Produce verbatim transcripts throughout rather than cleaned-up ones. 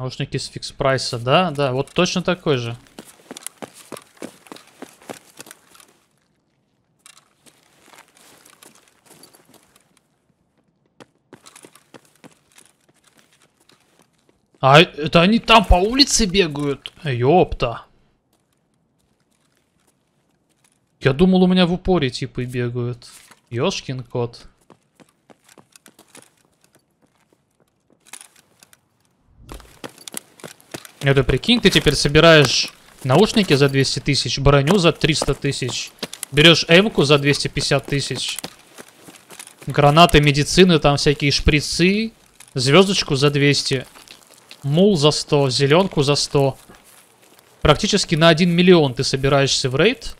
Наушники с фикс прайса, да, да, вот точно такой же. А это они там по улице бегают? Ёпта. Я думал, у меня в упоре типы бегают. Ёшкин кот. Это прикинь, ты теперь собираешь наушники за двести тысяч, броню за триста тысяч, берешь эмку за двести пятьдесят тысяч, гранаты медицины, там всякие шприцы, звездочку за двести, мул за сто, зеленку за сто. Практически на один миллион ты собираешься в рейд.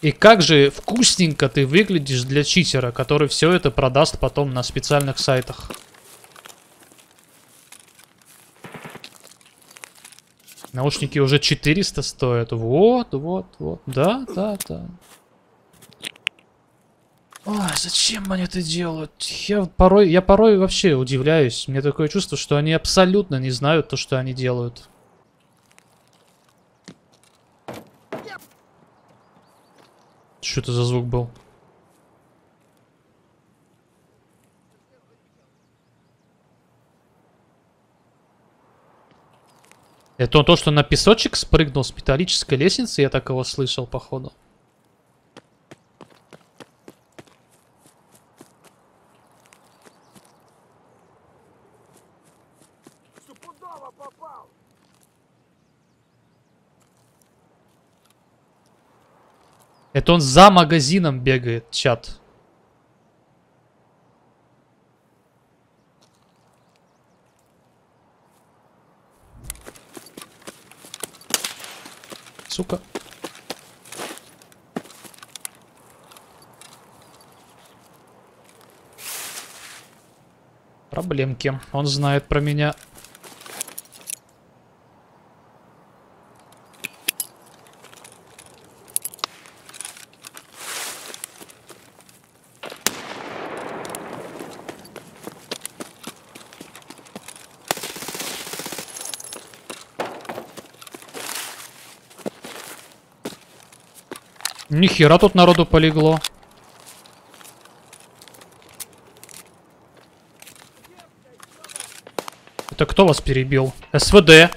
И как же вкусненько ты выглядишь для читера, который все это продаст потом на специальных сайтах. Наушники уже четыреста стоят. Вот, вот, вот. Да, да, да. Ой, зачем они это делают? Я порой, я порой вообще удивляюсь. Мне такое чувство, что они абсолютно не знают то, что они делают. Что это за звук был? Это он то, что на песочек спрыгнул с металлической лестницы, я так его слышал, походу. Это он за магазином бегает, чат. Сука. Проблемки. Он знает про меня. Нихера тут народу полегло. Это кто вас перебил? СВД.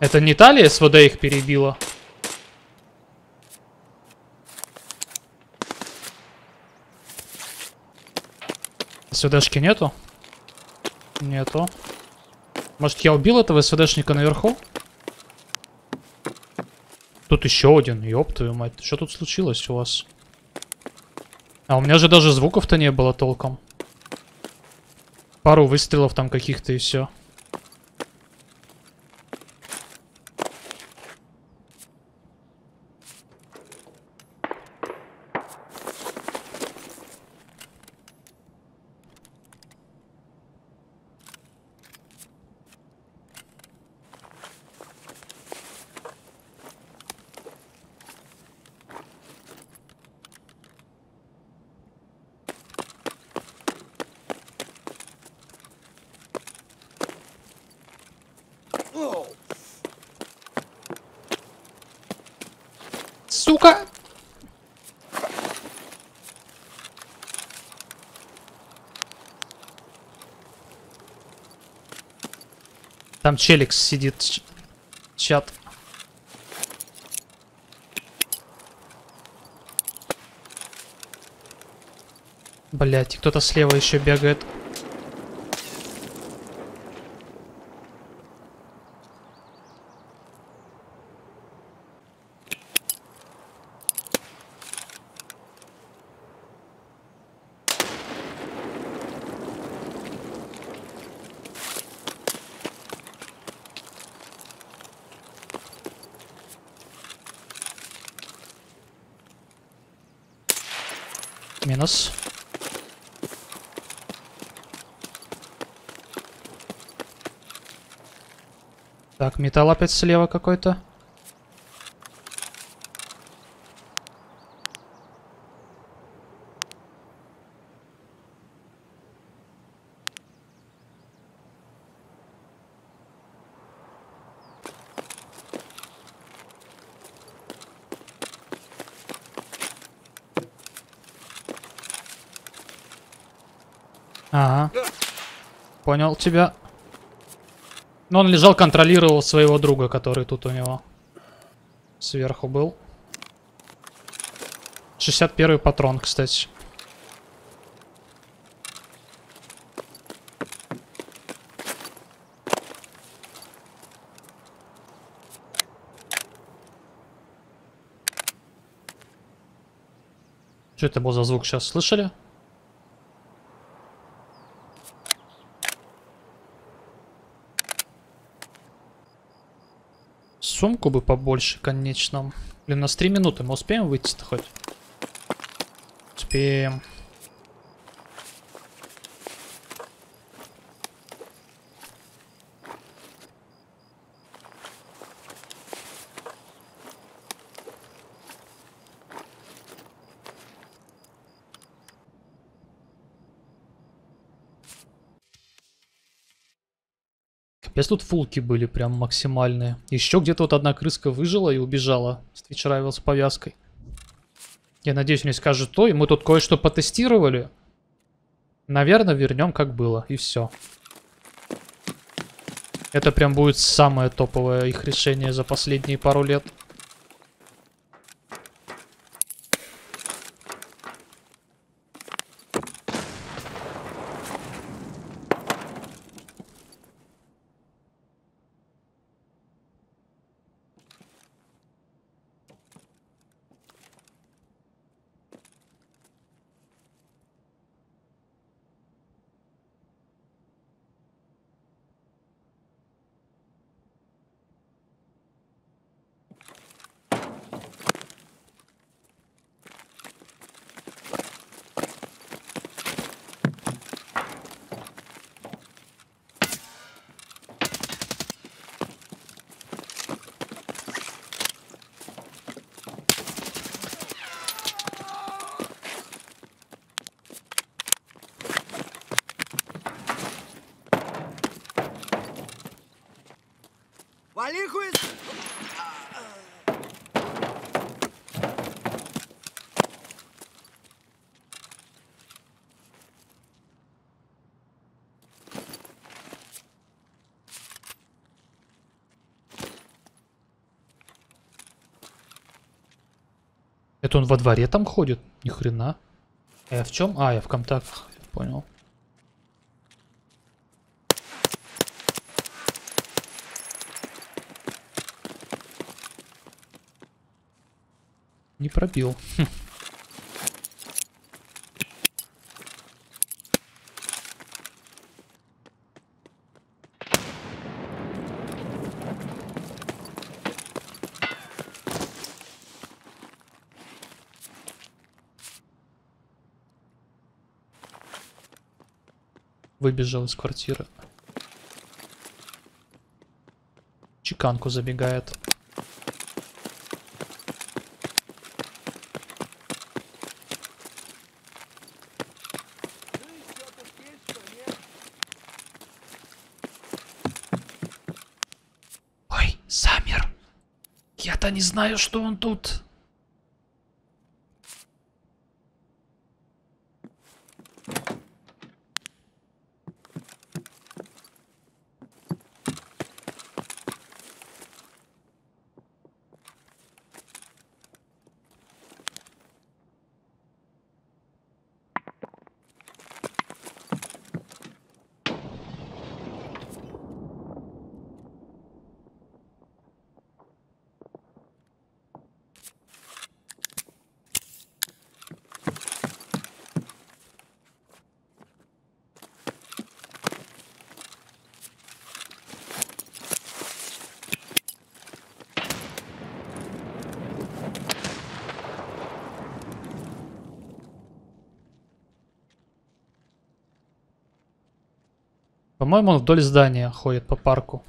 Это не та ли СВД их перебила? СВДшки нету? Нету. Может, я убил этого СВДшника наверху? Тут еще один, ёб твою мать. Что тут случилось у вас? А у меня же даже звуков-то не было толком. Пару выстрелов там каких-то и все. Сука! Там челик сидит, чат. Блять, кто-то слева еще бегает. Минус. Так, металл опять слева какой-то. Ага. Понял тебя. Но он лежал, контролировал своего друга, который тут у него сверху был. шестьдесят первый патрон, кстати. Что это был за звук сейчас? Слышали? Сумку бы побольше, конечно. Блин, у нас три минуты. Мы успеем выйти-то хоть? Успеем. Если тут фулки были прям максимальные. Еще где-то вот одна крыска выжила и убежала с Twitch Rivals повязкой. Я надеюсь, мне скажут то. И мы тут кое-что потестировали. Наверное, вернем как было. И все. Это прям будет самое топовое их решение за последние пару лет. Это он во дворе там ходит? Ни хрена. А я в чем? А, я в контактах. Понял. Не пробил. Хм. Выбежал из квартиры. Чеканку забегает. Ой, замер. Я-то не знаю, что он тут. По-моему, он вдоль здания ходит по парку.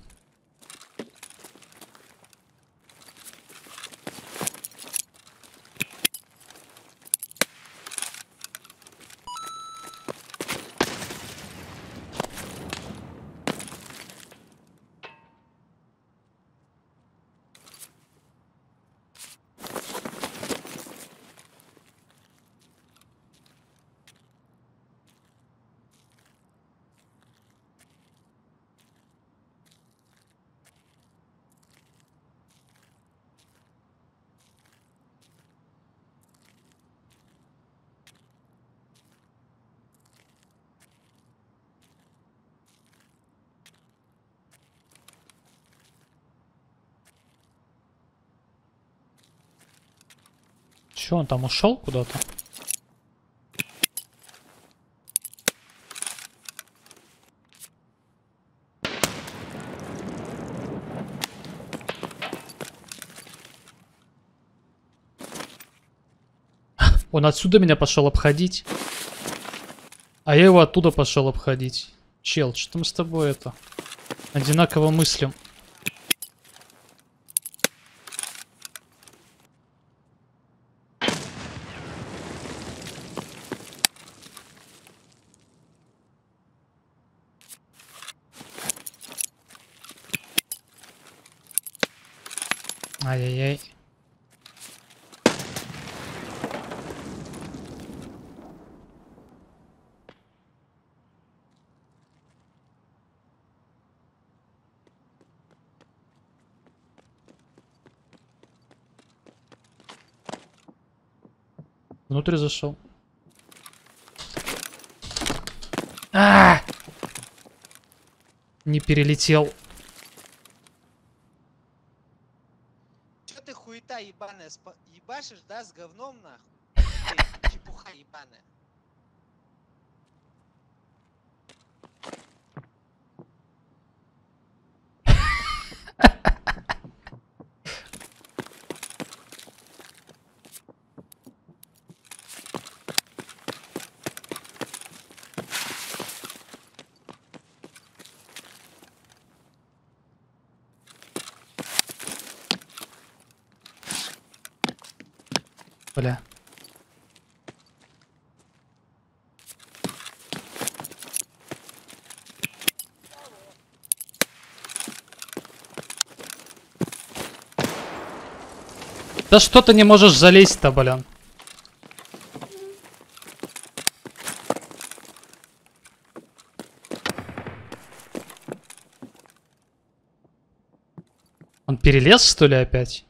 Че он там ушел куда-то? Он отсюда меня пошел обходить. А я его оттуда пошел обходить. Чел, что там с тобой это? Одинаково мыслим. Ай-яй-яй. Внутрь зашел. А-а-а! Не перелетел. Че ты хуета ебаная ебашишь, да, с говном нахуй? Эй, чепуха ебаная. Бля. Да что ты не можешь залезть-то, блин? Он перелез, что ли, опять?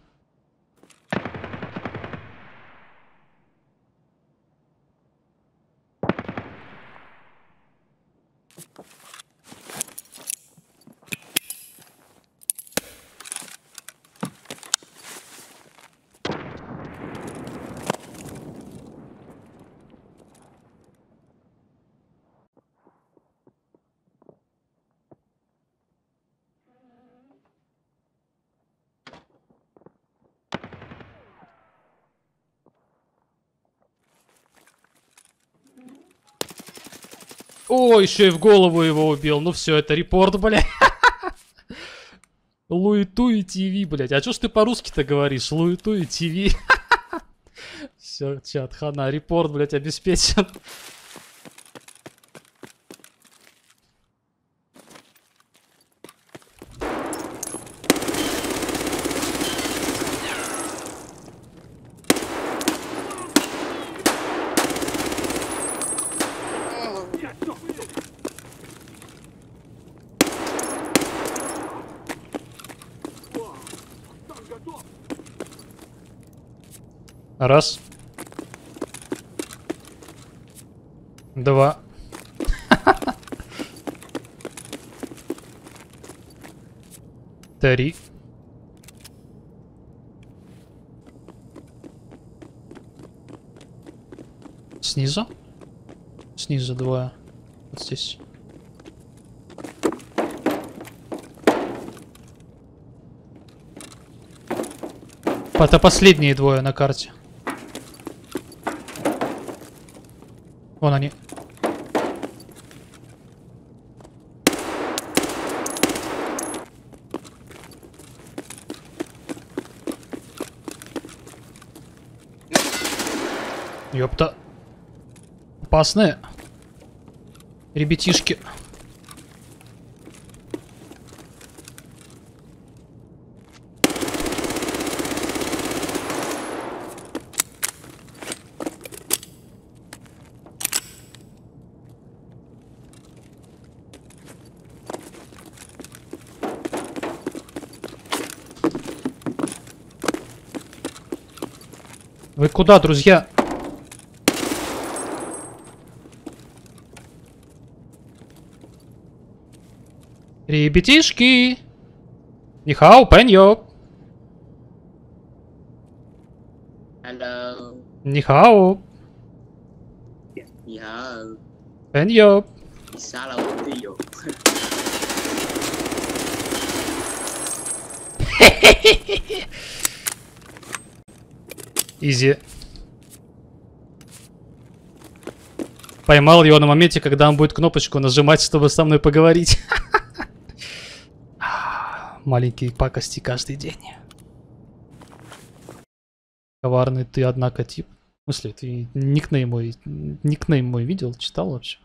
О, еще и в голову его убил. Ну все, это репорт, блядь. Луиту и ТВ, блядь. А че ж ты по-русски-то говоришь? Луиту и ТВ. Все, чат, хана. Репорт, блядь, обеспечен. Раз. Два. Три. Снизу? Снизу два. Вот здесь. Это последние двое на карте. Вон они. Ёпта. Опасные. Ребятишки. Вы куда, друзья? Ребятишки! Нихау, пеньё! Hello. Нихао. Нихао. Эньо. Изи. Поймал его на моменте, когда он будет кнопочку нажимать, чтобы со мной поговорить. Маленькие пакости каждый день. Коварный ты, однако, тип. В смысле, ты никнейм мой, никнейм мой видел, читал вообще?